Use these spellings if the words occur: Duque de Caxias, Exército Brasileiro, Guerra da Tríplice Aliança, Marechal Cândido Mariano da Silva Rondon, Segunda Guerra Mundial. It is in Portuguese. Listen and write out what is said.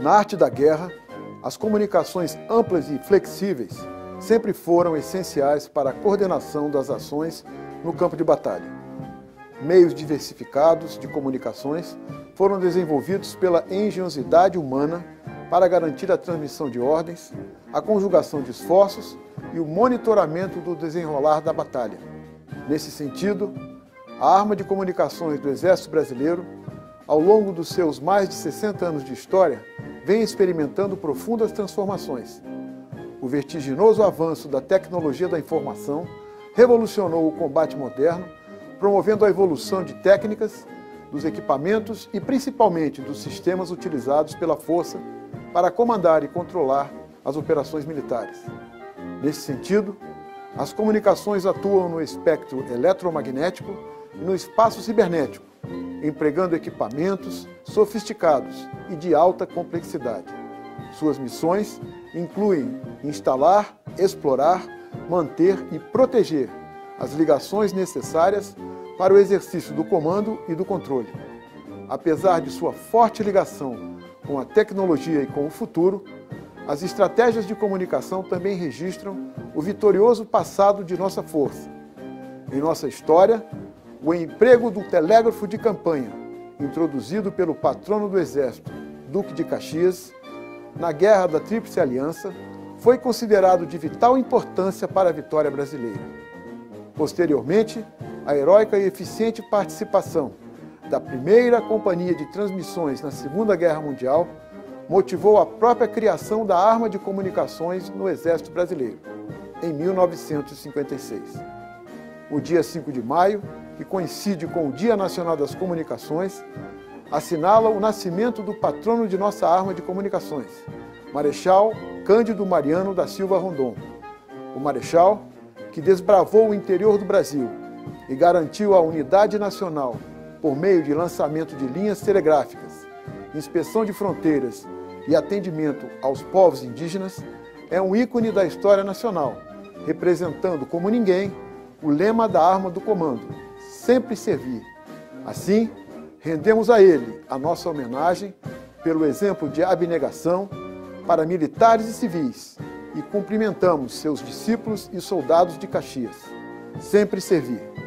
Na arte da guerra, as comunicações amplas e flexíveis sempre foram essenciais para a coordenação das ações no campo de batalha. Meios diversificados de comunicações foram desenvolvidos pela engenhosidade humana para garantir a transmissão de ordens, a conjugação de esforços e o monitoramento do desenrolar da batalha. Nesse sentido, a arma de comunicações do Exército Brasileiro, ao longo dos seus mais de 60 anos de história, vem experimentando profundas transformações. O vertiginoso avanço da tecnologia da informação revolucionou o combate moderno, promovendo a evolução de técnicas, dos equipamentos e principalmente dos sistemas utilizados pela força para comandar e controlar as operações militares. Nesse sentido, as comunicações atuam no espectro eletromagnético e no espaço cibernético, empregando equipamentos sofisticados e de alta complexidade. Suas missões incluem instalar, explorar, manter e proteger as ligações necessárias para o exercício do comando e do controle. Apesar de sua forte ligação com a tecnologia e com o futuro, as estratégias de comunicação também registram o vitorioso passado de nossa força. Em nossa história, o emprego do telégrafo de campanha, introduzido pelo patrono do Exército, Duque de Caxias, na Guerra da Tríplice Aliança, foi considerado de vital importância para a vitória brasileira. Posteriormente, a heroica e eficiente participação da primeira companhia de transmissões na Segunda Guerra Mundial motivou a própria criação da arma de comunicações no Exército Brasileiro, em 1956. O dia 5 de maio, que coincide com o Dia Nacional das Comunicações, assinala o nascimento do patrono de nossa arma de comunicações, Marechal Cândido Mariano da Silva Rondon. O Marechal, que desbravou o interior do Brasil e garantiu a unidade nacional por meio de lançamento de linhas telegráficas, inspeção de fronteiras e atendimento aos povos indígenas, é um ícone da história nacional, representando como ninguém o lema da arma do comando, sempre servir. Assim, rendemos a ele a nossa homenagem pelo exemplo de abnegação para militares e civis e cumprimentamos seus discípulos e soldados de Caxias. Sempre servir.